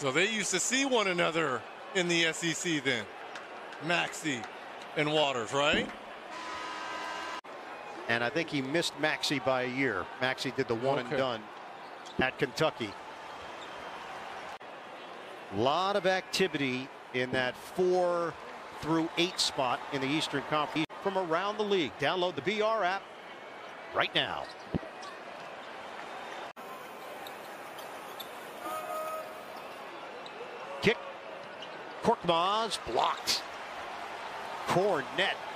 So they used to see one another in the SEC then. Maxey and Waters, right? And I think he missed Maxey by a year. Maxey did the one and done at Kentucky. A lot of activity in that 4 through 8 spot in the Eastern Conference from around the league. Download the BR app right now. Kick. Korkmaz blocked. Cornette